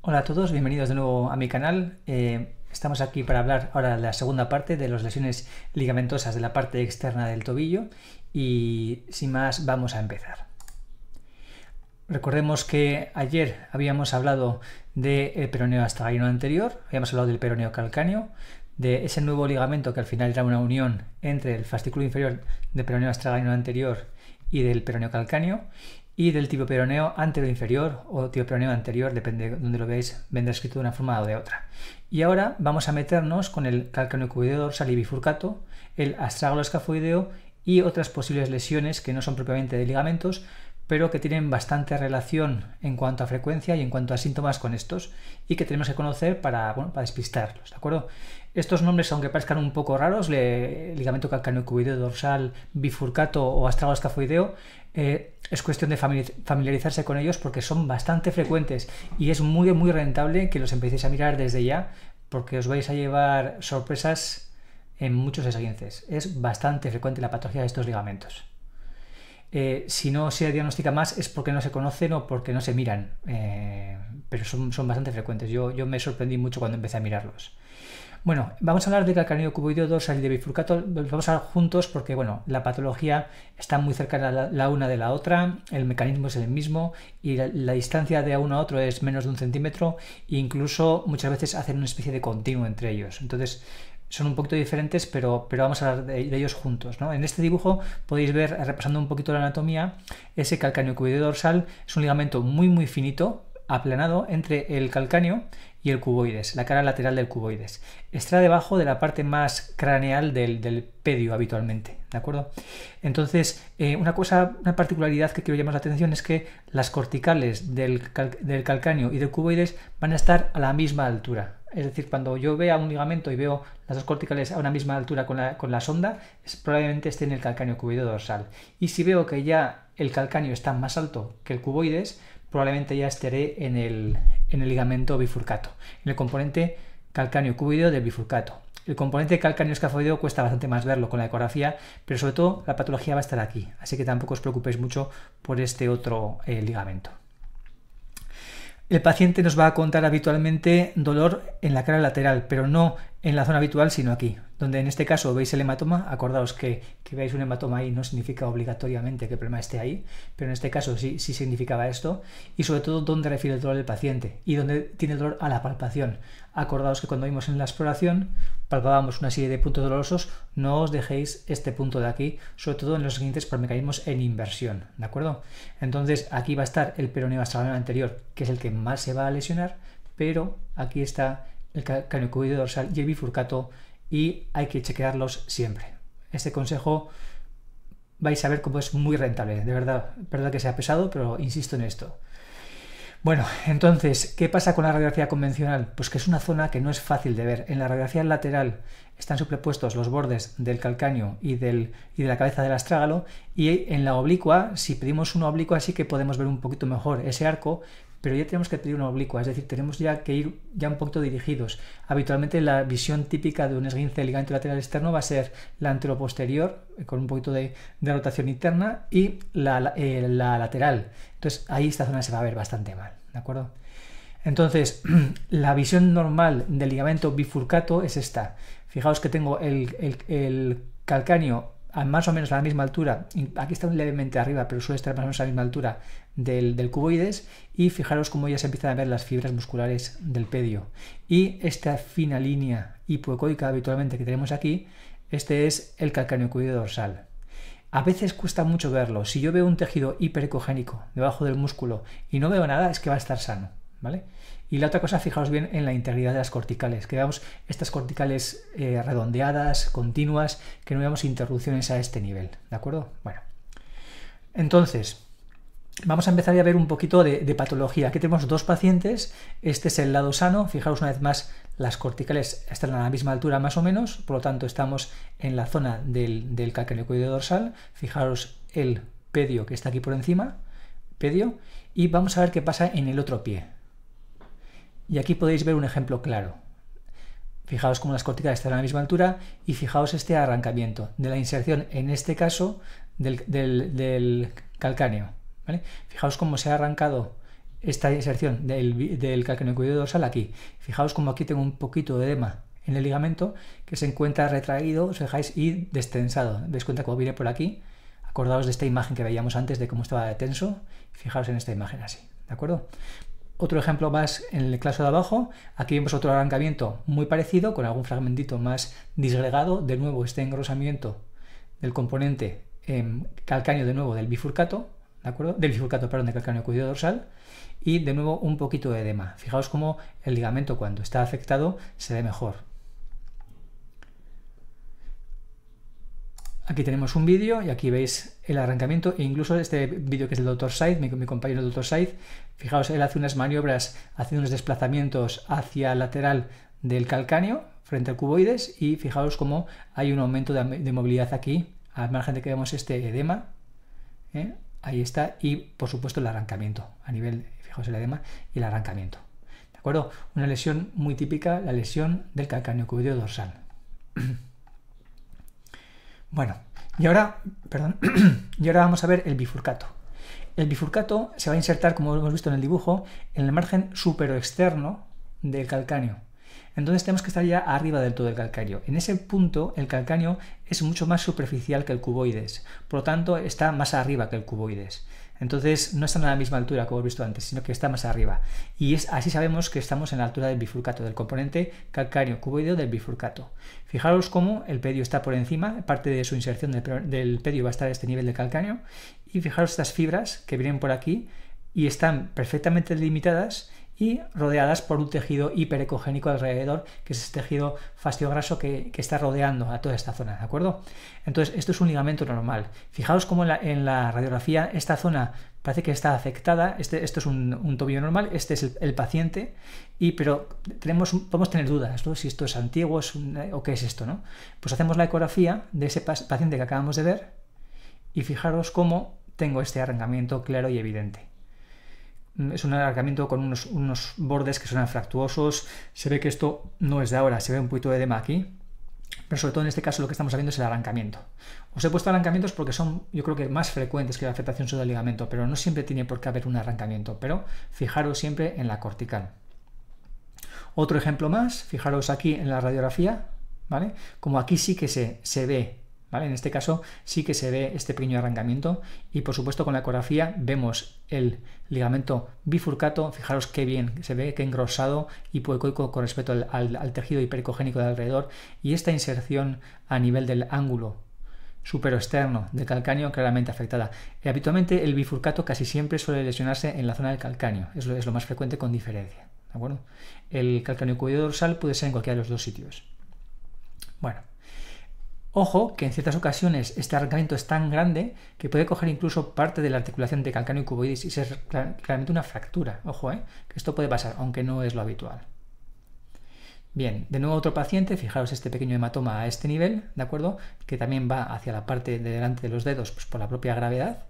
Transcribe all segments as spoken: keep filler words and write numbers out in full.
Hola a todos, bienvenidos de nuevo a mi canal. Eh, estamos aquí para hablar ahora de la segunda parte de las lesiones ligamentosas de la parte externa del tobillo y sin más vamos a empezar. Recordemos que ayer habíamos hablado del peroneo astragalo anterior, habíamos hablado del peroneo calcáneo, de ese nuevo ligamento que al final era una unión entre el fascículo inferior del peroneo astragalo anterior y del peroneo calcáneo, y del tipo peroneo anteroinferior o tipo peroneo anterior, depende de donde lo veáis, vendrá escrito de una forma o de otra. Y ahora vamos a meternos con el calcaneo cuboideo dorsal y bifurcato, el astragaloescafoideo y otras posibles lesiones que no son propiamente de ligamentos, pero que tienen bastante relación en cuanto a frecuencia y en cuanto a síntomas con estos, y que tenemos que conocer para, bueno, para despistarlos, ¿de acuerdo? Estos nombres, aunque parezcan un poco raros, le, ligamento calcaneo cuboideo dorsal, bifurcato o astragaloescafoideo, eh, es cuestión de familiarizarse con ellos porque son bastante frecuentes y es muy, muy rentable que los empecéis a mirar desde ya porque os vais a llevar sorpresas en muchos esguinces. Es bastante frecuente la patología de estos ligamentos. Eh, si no se diagnostica más es porque no se conocen o porque no se miran, eh, pero son, son bastante frecuentes. Yo, yo me sorprendí mucho cuando empecé a mirarlos. Bueno, vamos a hablar de calcaneo cuboideo dorsal y de bifurcato, los vamos a hablar juntos porque, bueno, la patología está muy cerca la, la una de la otra, el mecanismo es el mismo y la, la distancia de uno a otro es menos de un centímetro e incluso muchas veces hacen una especie de continuo entre ellos. Entonces, son un poquito diferentes, pero, pero vamos a hablar de, de ellos juntos, ¿no? En este dibujo podéis ver, repasando un poquito la anatomía, ese calcáneo cuboideo dorsal es un ligamento muy, muy finito, aplanado entre el calcáneo y el cuboides, la cara lateral del cuboides. Está debajo de la parte más craneal del, del pedio habitualmente, ¿de acuerdo? Entonces, eh, una cosa, una particularidad que quiero llamar la atención es que las corticales del, cal, del calcáneo y del cuboides van a estar a la misma altura. Es decir, cuando yo vea un ligamento y veo las dos corticales a una misma altura con la, con la sonda, es, probablemente esté en el calcáneo cuboideo dorsal. Y si veo que ya el calcáneo está más alto que el cuboides, probablemente ya estaré en el, en el ligamento bifurcato, en el componente calcáneo cuboideo del bifurcato. El componente calcáneo-escafoideo cuesta bastante más verlo con la ecografía, pero sobre todo la patología va a estar aquí, así que tampoco os preocupéis mucho por este otro eh, ligamento. El paciente nos va a contar habitualmente dolor en la cara lateral, pero no en la zona habitual, sino aquí, donde en este caso veis el hematoma. Acordaos que, que veáis un hematoma ahí no significa obligatoriamente que el problema esté ahí, pero en este caso sí, sí significaba esto, y sobre todo dónde refiere el dolor del paciente y dónde tiene el dolor a la palpación. Acordaos que cuando vimos en la exploración palpábamos una serie de puntos dolorosos, no os dejéis este punto de aquí, sobre todo en los siguientes por mecanismos en inversión, ¿de acuerdo? Entonces aquí va a estar el peroneo astragalo anterior, que es el que más se va a lesionar, pero aquí está el calcaneo cuboideo dorsal y el bifurcato y hay que chequearlos siempre. Este consejo vais a ver cómo es muy rentable, de verdad, verdad que sea pesado, pero insisto en esto. Bueno, entonces, ¿qué pasa con la radiografía convencional? Pues que es una zona que no es fácil de ver. En la radiografía lateral están superpuestos los bordes del calcáneo y, del, y de la cabeza del astrágalo, y en la oblicua, si pedimos una oblicua, sí que podemos ver un poquito mejor ese arco, pero ya tenemos que pedir una oblicua, es decir, tenemos ya que ir ya un poquito dirigidos. Habitualmente la visión típica de un esguince ligamento lateral externo va a ser la anteroposterior, con un poquito de, de rotación interna, y la, eh, la lateral. Entonces ahí esta zona se va a ver bastante mal, ¿de acuerdo? Entonces, la visión normal del ligamento bifurcato es esta. Fijaos que tengo el, el, el calcáneo a más o menos a la misma altura, aquí está levemente arriba, pero suele estar más o menos a la misma altura del, del cuboides, y fijaros cómo ya se empiezan a ver las fibras musculares del pedio. Y esta fina línea hipoecoica habitualmente que tenemos aquí, este es el calcáneo cuboideo dorsal. A veces cuesta mucho verlo, si yo veo un tejido hiperecogénico debajo del músculo y no veo nada, es que va a estar sano, ¿vale? Y la otra cosa, fijaos bien en la integridad de las corticales, que veamos estas corticales eh, redondeadas, continuas, que no veamos interrupciones a este nivel, ¿de acuerdo? Bueno, entonces, vamos a empezar ya a ver un poquito de, de patología. Aquí tenemos dos pacientes, este es el lado sano, fijaos una vez más, las corticales están a la misma altura más o menos, por lo tanto estamos en la zona del, del calcáneo cuboideo dorsal, fijaros el pedio que está aquí por encima, pedio, y vamos a ver qué pasa en el otro pie. Y aquí podéis ver un ejemplo claro. Fijaos cómo las corticales están a la misma altura y fijaos este arrancamiento de la inserción, en este caso, del, del, del calcáneo, ¿vale? Fijaos cómo se ha arrancado esta inserción del, del calcaneo cuboideo dorsal aquí. Fijaos como aquí tengo un poquito de edema en el ligamento que se encuentra retraído, os fijáis, y destensado. Veis cuenta cómo viene por aquí. Acordaos de esta imagen que veíamos antes de cómo estaba tenso. Fijaos en esta imagen así, ¿de acuerdo? Otro ejemplo más en el caso de abajo. Aquí vemos otro arrancamiento muy parecido, con algún fragmentito más disgregado. De nuevo este engrosamiento del componente eh, calcáneo, de nuevo del bifurcato, ¿de acuerdo? Del bifurcato, perdón, del calcáneo cuboideo dorsal, y de nuevo un poquito de edema. Fijaos cómo el ligamento cuando está afectado se ve mejor. Aquí tenemos un vídeo y aquí veis el arrancamiento, e incluso este vídeo que es del doctor Saiz, mi, mi compañero doctor Saiz. Fijaos, él hace unas maniobras, haciendo unos desplazamientos hacia lateral del calcáneo frente al cuboides, y fijaos cómo hay un aumento de, de movilidad aquí, al margen de que vemos este edema, ¿eh? Ahí está, y por supuesto el arrancamiento, a nivel, fijaos el edema y el arrancamiento. ¿De acuerdo? Una lesión muy típica, la lesión del calcáneo cuboideo dorsal. Bueno, y ahora, perdón, y ahora vamos a ver el bifurcato. El bifurcato se va a insertar, como hemos visto en el dibujo, en el margen superoexterno del calcáneo. Entonces tenemos que estar ya arriba del todo del calcáneo. En ese punto el calcáneo es mucho más superficial que el cuboides, por lo tanto está más arriba que el cuboides. Entonces no están a la misma altura que hemos visto antes, sino que está más arriba. Y es, así sabemos que estamos en la altura del bifurcato, del componente calcáneo cuboideo del bifurcato. Fijaros cómo el pedio está por encima, parte de su inserción del, del pedio va a estar a este nivel del calcáneo. Y fijaros estas fibras que vienen por aquí y están perfectamente delimitadas y rodeadas por un tejido hiperecogénico alrededor, que es este tejido fasciograso que, que está rodeando a toda esta zona, ¿de acuerdo? Entonces, esto es un ligamento normal. Fijaos cómo en la, en la radiografía esta zona parece que está afectada. Este, esto es un, un tobillo normal, este es el, el paciente, y, pero tenemos, podemos tener dudas, ¿no? Si esto es antiguo es un, o qué es esto, ¿no? Pues hacemos la ecografía de ese paciente que acabamos de ver, y fijaros cómo tengo este arrancamiento claro y evidente. Es un alargamiento con unos, unos bordes que son fractuosos. Se ve que esto no es de ahora, se ve un poquito de edema aquí, pero sobre todo en este caso lo que estamos viendo es el arrancamiento. Os he puesto arrancamientos porque son, yo creo que más frecuentes que la afectación sobre el ligamento, pero no siempre tiene por qué haber un arrancamiento, pero fijaros siempre en la cortical. Otro ejemplo más, fijaros aquí en la radiografía, ¿vale? Como aquí sí que se, se ve, ¿vale? En este caso sí que se ve este pequeño arrancamiento, y por supuesto con la ecografía vemos el ligamento bifurcato. Fijaros qué bien, se ve que engrosado y hipoecoico con respecto al, al, al tejido hipercogénico de alrededor, y esta inserción a nivel del ángulo superoexterno del calcáneo claramente afectada. Y habitualmente el bifurcato casi siempre suele lesionarse en la zona del calcáneo, es lo, es lo más frecuente con diferencia, ¿de acuerdo? El calcáneo cuboideo dorsal puede ser en cualquiera de los dos sitios. Bueno, ojo que en ciertas ocasiones este arrancamiento es tan grande que puede coger incluso parte de la articulación de calcáneo y cuboides y ser claramente una fractura. Ojo, ¿eh? Que esto puede pasar, aunque no es lo habitual. Bien, de nuevo otro paciente, fijaros este pequeño hematoma a este nivel, ¿de acuerdo? Que también va hacia la parte de delante de los dedos, pues por la propia gravedad.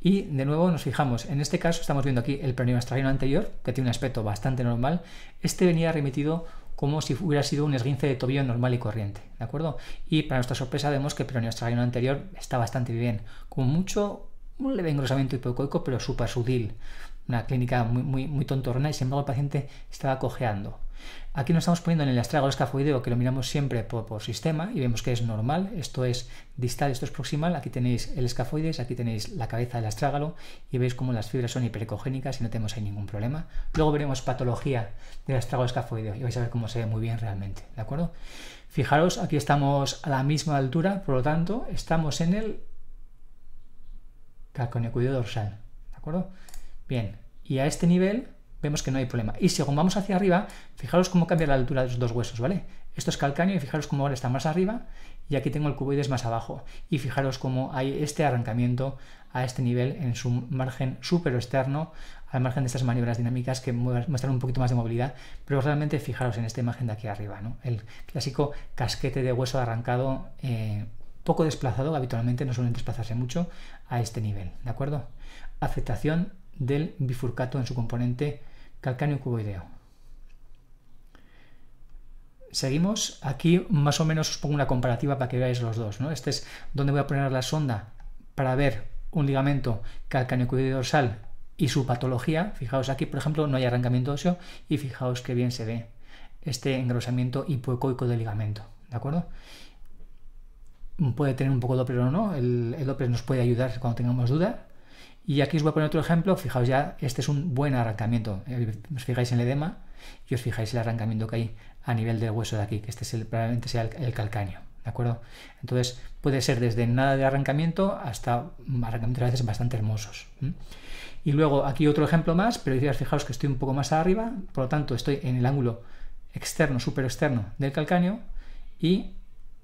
Y de nuevo nos fijamos, en este caso estamos viendo aquí el peroneo astragalo anterior, que tiene un aspecto bastante normal. Este venía remitido como si hubiera sido un esguince de tobillo normal y corriente, ¿de acuerdo? Y para nuestra sorpresa vemos que el peroneo astragalo anterior está bastante bien, como mucho un leve engrosamiento hipoecoico, pero súper sutil, una clínica muy, muy, muy tontorrona, y sin embargo el paciente estaba cojeando. Aquí nos estamos poniendo en el astragaloescafoideo, que lo miramos siempre por, por sistema, y vemos que es normal, esto es distal, esto es proximal. Aquí tenéis el escafoides, aquí tenéis la cabeza del astrágalo, y veis cómo las fibras son hiperecogénicas y no tenemos ahí ningún problema. Luego veremos patología del astragaloescafoideo y vais a ver cómo se ve muy bien realmente, ¿de acuerdo? Fijaros, aquí estamos a la misma altura, por lo tanto estamos en el calcáneo cuboideo dorsal, ¿de acuerdo? Bien, y a este nivel vemos que no hay problema. Y según vamos hacia arriba, fijaros cómo cambia la altura de los dos huesos, ¿vale? Esto es calcáneo y fijaros cómo ahora está más arriba, y aquí tengo el cuboides más abajo. Y fijaros cómo hay este arrancamiento a este nivel en su margen superoexterno, al margen de estas maniobras dinámicas que muestran un poquito más de movilidad, pero realmente fijaros en esta imagen de aquí arriba, ¿no? El clásico casquete de hueso arrancado, eh, poco desplazado, habitualmente no suelen desplazarse mucho a este nivel, ¿de acuerdo? Afectación del bifurcato en su componente calcáneo cuboideo. Seguimos, aquí más o menos os pongo una comparativa para que veáis los dos, ¿no? Este es donde voy a poner la sonda para ver un ligamento calcáneo cuboideo dorsal y su patología. Fijaos aquí, por ejemplo, no hay arrancamiento óseo y fijaos que bien se ve este engrosamiento hipoecoico del ligamento, ¿de acuerdo? Puede tener un poco Doppler o no, el, el Doppler nos puede ayudar cuando tengamos duda. Y aquí os voy a poner otro ejemplo, fijaos ya, este es un buen arrancamiento, os fijáis en el edema y os fijáis el arrancamiento que hay a nivel del hueso de aquí, que este es el, probablemente sea el, el calcáneo, ¿de acuerdo? Entonces puede ser desde nada de arrancamiento hasta arrancamientos a veces bastante hermosos. ¿Mm? Y luego aquí otro ejemplo más, pero fijaos que estoy un poco más arriba, por lo tanto estoy en el ángulo externo, súper externo del calcáneo, y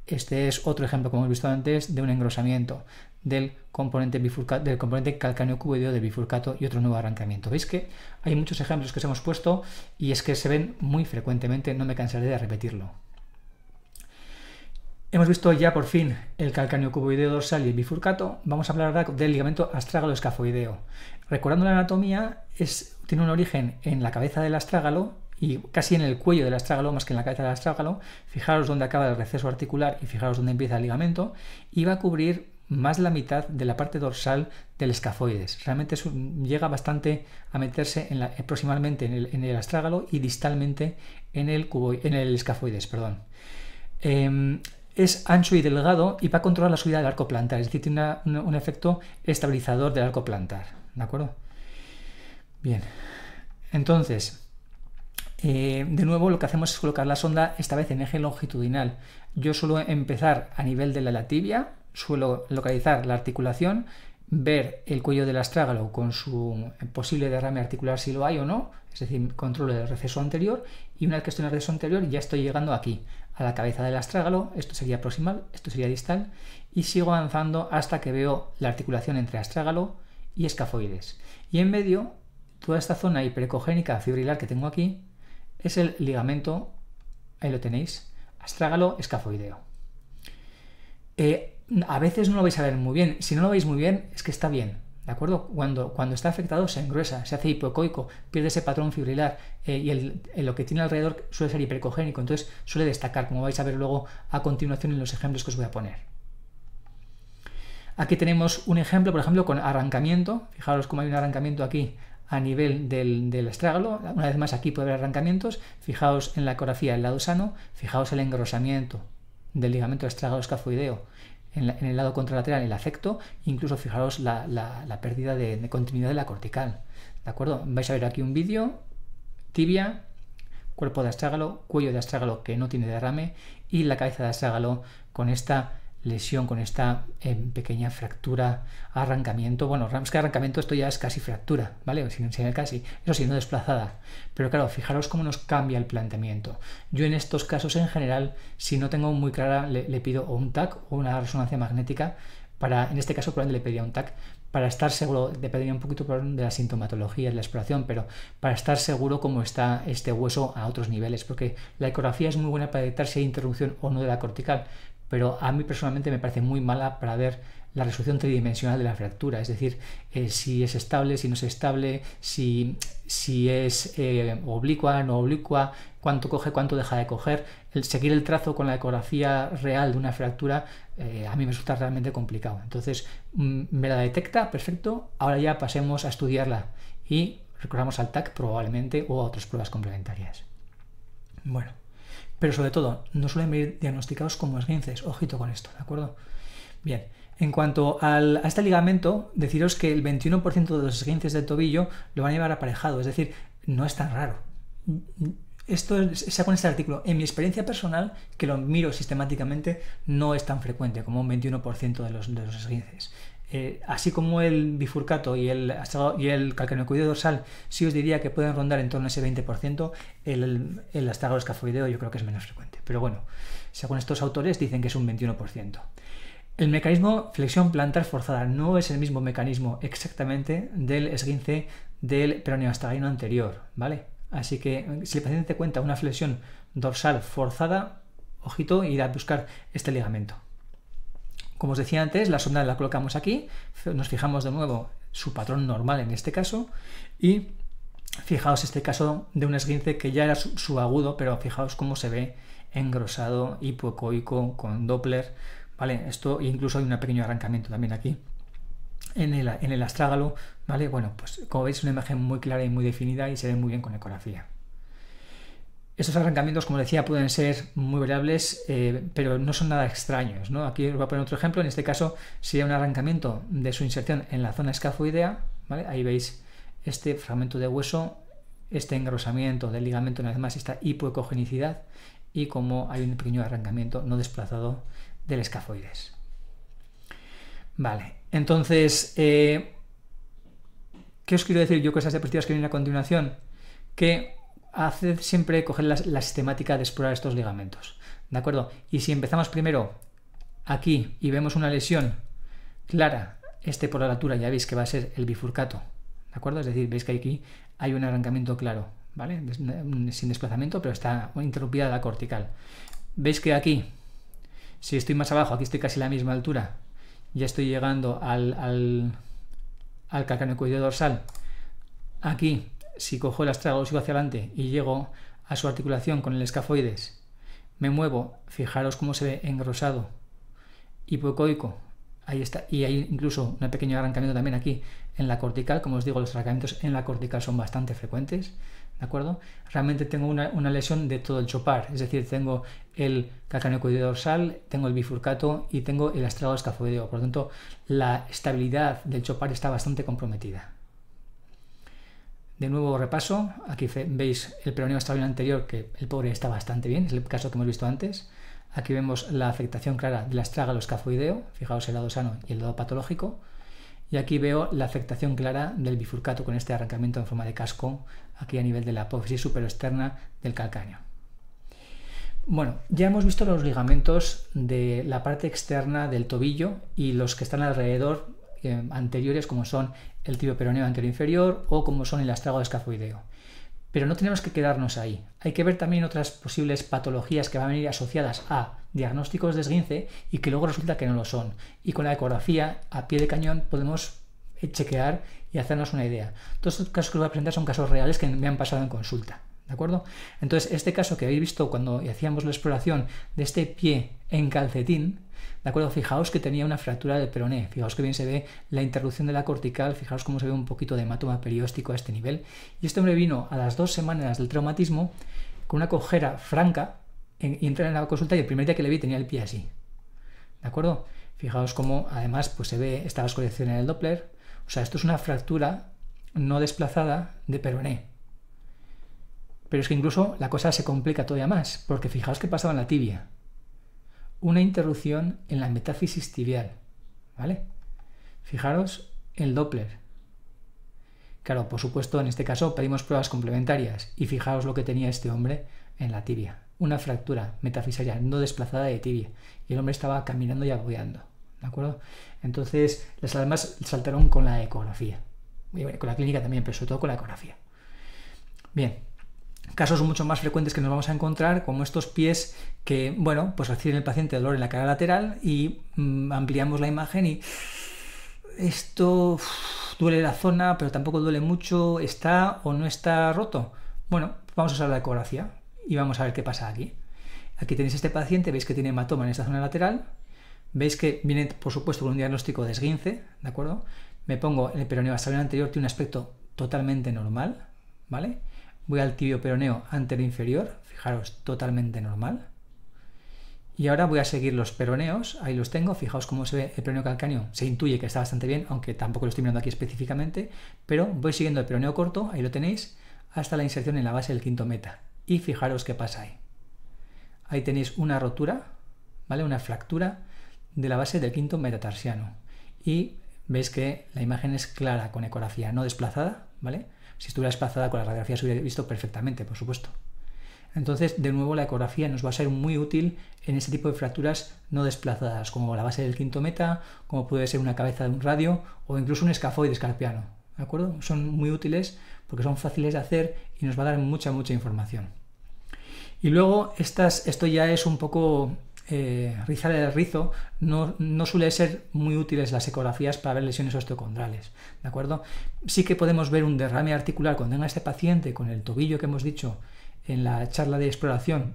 este es otro ejemplo, como hemos visto antes, de un engrosamiento del componente, del componente calcáneo cuboideo del bifurcato y otro nuevo arrancamiento. Veis que hay muchos ejemplos que os hemos puesto y es que se ven muy frecuentemente, no me cansaré de repetirlo. Hemos visto ya por fin el calcáneo cuboideo dorsal y el bifurcato. Vamos a hablar ahora del ligamento astragaloescafoideo. Recordando la anatomía, es, tiene un origen en la cabeza del astrágalo y casi en el cuello del astrágalo, más que en la cabeza del astrágalo. Fijaros dónde acaba el receso articular y fijaros dónde empieza el ligamento, y va a cubrir más la mitad de la parte dorsal del escafoides. Realmente es un, llega bastante a meterse en la, proximalmente en el, en el astrágalo y distalmente en el, cubo, en el escafoides. Perdón. Eh, Es ancho y delgado y va a controlar la subida del arco plantar, es decir, tiene una, un, un efecto estabilizador del arco plantar, ¿de acuerdo? Bien, entonces, eh, de nuevo lo que hacemos es colocar la sonda, esta vez en eje longitudinal. Yo suelo empezar a nivel de la, la tibia, suelo localizar la articulación, ver el cuello del astrágalo con su posible derrame articular si lo hay o no, es decir, controlo el receso anterior, y una vez que estoy en el receso anterior ya estoy llegando aquí, a la cabeza del astrágalo, esto sería proximal, esto sería distal, y sigo avanzando hasta que veo la articulación entre astrágalo y escafoides. Y en medio, toda esta zona hipercogénica fibrilar que tengo aquí, es el ligamento, ahí lo tenéis, astrágalo-escafoideo. Eh, A veces no lo vais a ver muy bien, si no lo veis muy bien es que está bien, ¿de acuerdo? Cuando, cuando está afectado se engruesa, se hace hipoecoico, pierde ese patrón fibrilar eh, y el, el, lo que tiene alrededor suele ser hipercogénico, entonces suele destacar, como vais a ver luego a continuación en los ejemplos que os voy a poner. Aquí tenemos un ejemplo, por ejemplo, con arrancamiento, fijaros cómo hay un arrancamiento aquí a nivel del, del astrágalo, una vez más aquí puede haber arrancamientos, fijaos en la ecografía del lado sano, fijaos el engrosamiento del ligamento astrágalo-escafoideo, En, la, en el lado contralateral, el afecto, incluso fijaros la, la, la pérdida de, de continuidad de la cortical, ¿de acuerdo? Vais a ver aquí un vídeo, tibia, cuerpo de astrágalo, cuello de astrágalo que no tiene derrame y la cabeza de astrágalo con esta lesión, con esta eh, pequeña fractura, arrancamiento, bueno, es que arrancamiento esto ya es casi fractura, ¿vale? Sin, sin el casi, eso sí, no desplazada, pero claro, fijaros cómo nos cambia el planteamiento. Yo en estos casos en general, si no tengo muy clara, le, le pido o un T A C o una resonancia magnética, para, en este caso probablemente le pediría un T A C, para estar seguro, dependería un poquito de la sintomatología, de la exploración, pero para estar seguro cómo está este hueso a otros niveles, porque la ecografía es muy buena para detectar si hay interrupción o no de la cortical, pero a mí personalmente me parece muy mala para ver la resolución tridimensional de la fractura, es decir, eh, si es estable, si no es estable, si, si es eh, oblicua, no oblicua, cuánto coge, cuánto deja de coger. El seguir el trazo con la ecografía real de una fractura eh, a mí me resulta realmente complicado. Entonces, me la detecta, perfecto, ahora ya pasemos a estudiarla y recurramos al T A C probablemente o a otras pruebas complementarias. Bueno. Pero sobre todo, no suelen venir diagnosticados como esguinces. Ojito con esto, ¿de acuerdo? Bien, en cuanto al, a este ligamento, deciros que el veintiuno por ciento de los esguinces del tobillo lo van a llevar aparejado, es decir, no es tan raro. Esto es, se pone este artículo. En mi experiencia personal, que lo miro sistemáticamente, no es tan frecuente como un veintiuno por ciento de los, de los esguinces. Eh, así como el bifurcato y el, y el calcaneocuideo dorsal, sí os diría que pueden rondar en torno a ese veinte por ciento, el, el astragaloescafoideo yo creo que es menos frecuente. Pero bueno, según estos autores dicen que es un veintiuno por ciento. El mecanismo flexión plantar forzada no es el mismo mecanismo exactamente del esguince del peroneoastragalino anterior, ¿vale? Así que si el paciente cuenta una flexión dorsal forzada, ojito, ir a buscar este ligamento. Como os decía antes, la sonda la colocamos aquí, nos fijamos de nuevo su patrón normal en este caso y fijaos este caso de un esguince que ya era subagudo, pero fijaos cómo se ve engrosado, hipoecoico, con Doppler, ¿vale? Esto incluso hay un pequeño arrancamiento también aquí. en el, en el astrágalo, ¿vale? Bueno, pues como veis es una imagen muy clara y muy definida y se ve muy bien con ecografía. Estos arrancamientos, como decía, pueden ser muy variables, eh, pero no son nada extraños, ¿no? Aquí os voy a poner otro ejemplo. En este caso sería un arrancamiento de su inserción en la zona escafoidea, ¿vale? Ahí veis este fragmento de hueso, este engrosamiento del ligamento, una vez más esta hipoecogenicidad, y como hay un pequeño arrancamiento no desplazado del escafoides. Vale, entonces, eh, ¿qué os quiero decir yo con esas diapositivas que vienen a continuación? Que haced siempre coger la, la sistemática de explorar estos ligamentos, ¿de acuerdo? Y si empezamos primero aquí y vemos una lesión clara, este por la altura ya veis que va a ser el bifurcato, ¿de acuerdo? Es decir, veis que aquí hay un arrancamiento claro, ¿vale? Sin desplazamiento, pero está interrumpida la cortical. Veis que aquí, si estoy más abajo, aquí estoy casi a la misma altura, ya estoy llegando al, al, al calcaneo cuboideo dorsal. Aquí, si cojo el astrágalo, sigo hacia adelante y llego a su articulación con el escafoides, me muevo, fijaros cómo se ve engrosado, hipoecoico, ahí está, y hay incluso un pequeño arrancamiento también aquí en la cortical. Como os digo, los arrancamientos en la cortical son bastante frecuentes, ¿de acuerdo? Realmente tengo una, una lesión de todo el chopar, es decir, tengo el calcaneo cuboideo dorsal, tengo el bifurcato y tengo el astragaloescafoideo, por lo tanto la estabilidad del chopar está bastante comprometida. De nuevo repaso, aquí veis el peroneo estable anterior, que el pobre está bastante bien, es el caso que hemos visto antes. Aquí vemos la afectación clara del astragaloescafoideo, fijaos el lado sano y el lado patológico. Y aquí veo la afectación clara del bifurcato con este arrancamiento en forma de casco, aquí a nivel de la apófisis superoexterna del calcáneo. Bueno, ya hemos visto los ligamentos de la parte externa del tobillo y los que están alrededor, eh, anteriores, como son el tibio peroneo anterior inferior o como son el astragaloescafoideo. Pero no tenemos que quedarnos ahí. Hay que ver también otras posibles patologías que van a venir asociadas a diagnósticos de esguince y que luego resulta que no lo son. Y con la ecografía a pie de cañón podemos chequear y hacernos una idea. Todos estos casos que os voy a presentar son casos reales que me han pasado en consulta, ¿de acuerdo? Entonces, este caso que habéis visto cuando hacíamos la exploración de este pie en calcetín, ¿de acuerdo? Fijaos que tenía una fractura del peroné, fijaos que bien se ve la interrupción de la cortical, fijaos cómo se ve un poquito de hematoma perióstico a este nivel. Y este hombre vino a las dos semanas del traumatismo con una cojera franca y entra en la consulta y el primer día que le vi tenía el pie así, ¿de acuerdo? Fijaos cómo además pues se ve esta vasculación en el Doppler, o sea, esto es una fractura no desplazada de peroné. Pero es que incluso la cosa se complica todavía más, porque fijaos qué pasaba en la tibia. Una interrupción en la metáfisis tibial, ¿vale? Fijaros el Doppler. Claro, por supuesto, en este caso pedimos pruebas complementarias y fijaos lo que tenía este hombre en la tibia. Una fractura metafisaria no desplazada de tibia y el hombre estaba caminando y agobiando, ¿de acuerdo? Entonces, las alarmas saltaron con la ecografía. Y bueno, con la clínica también, pero sobre todo con la ecografía. Bien. Casos mucho más frecuentes que nos vamos a encontrar, como estos pies que, bueno, pues reciben el paciente dolor en la cara lateral y mmm, ampliamos la imagen y esto uff, duele la zona, pero tampoco duele mucho, ¿está o no está roto? Bueno, vamos a usar la ecografía y vamos a ver qué pasa aquí. Aquí tenéis este paciente, veis que tiene hematoma en esta zona lateral, veis que viene, por supuesto, con un diagnóstico de esguince, ¿de acuerdo? Me pongo en el peroneo astragalo anterior, tiene un aspecto totalmente normal, ¿vale? Voy al tibio peroneo anterior inferior, fijaros, totalmente normal. Y ahora voy a seguir los peroneos, ahí los tengo, fijaos cómo se ve el peroneo calcáneo, se intuye que está bastante bien, aunque tampoco lo estoy mirando aquí específicamente, pero voy siguiendo el peroneo corto, ahí lo tenéis, hasta la inserción en la base del quinto meta. Y fijaros qué pasa ahí. Ahí tenéis una rotura, ¿vale? Una fractura de la base del quinto metatarsiano. Y veis que la imagen es clara con ecografía, no desplazada, ¿vale? Si estuviera desplazada con la radiografía se hubiera visto perfectamente, por supuesto. Entonces, de nuevo, la ecografía nos va a ser muy útil en este tipo de fracturas no desplazadas, como la base del quinto meta, como puede ser una cabeza de un radio o incluso un escafoides carpiano, ¿de acuerdo? Son muy útiles porque son fáciles de hacer y nos va a dar mucha, mucha información. Y luego, estas, esto ya es un poco eh, rizar el rizo, no, no suele ser muy útiles las ecografías para ver lesiones osteocondrales, ¿de acuerdo? Sí que podemos ver un derrame articular cuando tenga este paciente con el tobillo que hemos dicho en la charla de exploración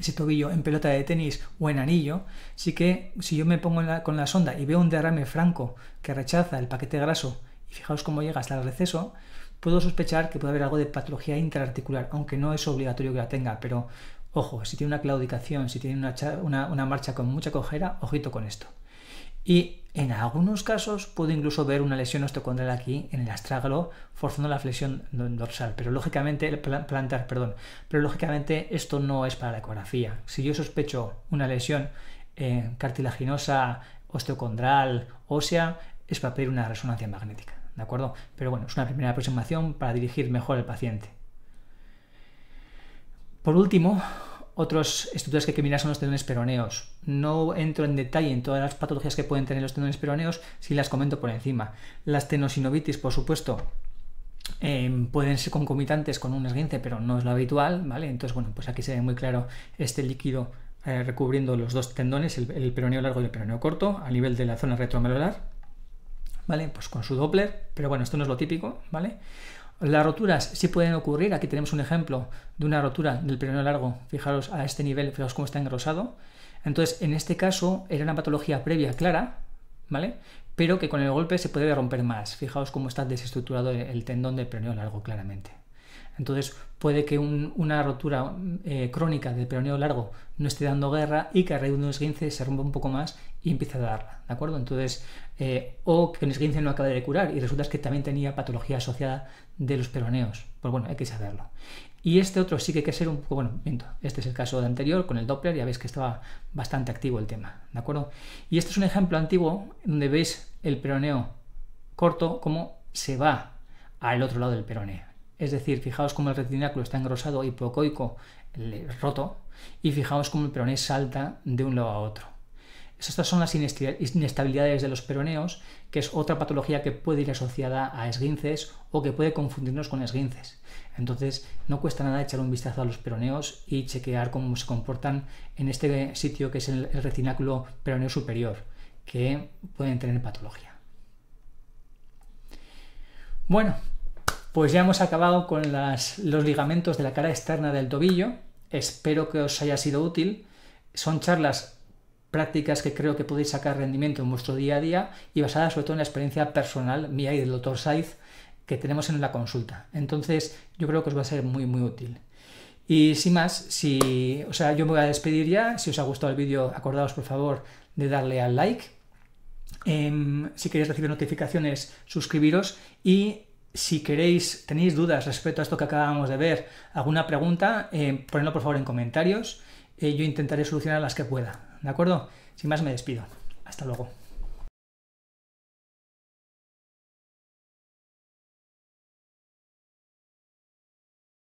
ese tobillo en pelota de tenis o en anillo, sí que si yo me pongo en la, con la sonda y veo un derrame franco que rechaza el paquete graso, y fijaos cómo llega hasta el receso, puedo sospechar que puede haber algo de patología intraarticular, aunque no es obligatorio que la tenga, pero ojo, si tiene una claudicación, si tiene una, una, una marcha con mucha cojera, ojito con esto. Y en algunos casos puedo incluso ver una lesión osteocondral aquí en el astrágalo, forzando la flexión dorsal, pero lógicamente, plantar, perdón, pero lógicamente esto no es para la ecografía. Si yo sospecho una lesión eh, cartilaginosa, osteocondral, ósea, es para pedir una resonancia magnética, ¿de acuerdo? Pero bueno, es una primera aproximación para dirigir mejor al paciente. Por último, otros estructuras que hay que mirar son los tendones peroneos. No entro en detalle en todas las patologías que pueden tener los tendones peroneos, si las comento por encima. Las tenosinovitis, por supuesto, eh, pueden ser concomitantes con un esguince, pero no es lo habitual, ¿vale? Entonces, bueno, pues aquí se ve muy claro este líquido eh, recubriendo los dos tendones, el, el peroneo largo y el peroneo corto, a nivel de la zona retromedular, ¿vale? Pues con su Doppler, pero bueno, esto no es lo típico, ¿vale? Las roturas sí pueden ocurrir. Aquí tenemos un ejemplo de una rotura del peroneo largo. Fijaros a este nivel, fijaos cómo está engrosado. Entonces, en este caso, era una patología previa clara, ¿vale? Pero que con el golpe se puede romper más. Fijaos cómo está desestructurado el tendón del peroneo largo claramente. Entonces, puede que un, una rotura eh, crónica del peroneo largo no esté dando guerra y que a raíz de un esguince se rompa un poco más y empiece a darla, ¿de acuerdo? Entonces, eh, o que un esguince no acabe de curar y resulta que también tenía patología asociada de los peroneos. Pues bueno, hay que saberlo. Y este otro sí que hay que ser un poco, bueno, miento, este es el caso de anterior con el Doppler, ya veis que estaba bastante activo el tema, ¿de acuerdo? Y este es un ejemplo antiguo donde veis el peroneo corto cómo se va al otro lado del peroneo. Es decir, fijaos cómo el retináculo está engrosado, hipocoico, roto, y fijaos cómo el peroné salta de un lado a otro. Estas son las inestabilidades de los peroneos, que es otra patología que puede ir asociada a esguinces o que puede confundirnos con esguinces. Entonces, no cuesta nada echar un vistazo a los peroneos y chequear cómo se comportan en este sitio que es el retináculo peroneo superior, que pueden tener patología. Bueno, pues ya hemos acabado con las, los ligamentos de la cara externa del tobillo. Espero que os haya sido útil. Son charlas prácticas que creo que podéis sacar rendimiento en vuestro día a día y basadas sobre todo en la experiencia personal mía y del doctor Saiz que tenemos en la consulta. Entonces, yo creo que os va a ser muy, muy útil. Y sin más, si, o sea, yo me voy a despedir ya. Si os ha gustado el vídeo, acordaos, por favor, de darle al like. Eh, si queréis recibir notificaciones, suscribiros y... Si queréis, tenéis dudas respecto a esto que acabamos de ver, alguna pregunta, eh, ponedlo por favor en comentarios. Eh, yo intentaré solucionar las que pueda, ¿de acuerdo? Sin más me despido. Hasta luego.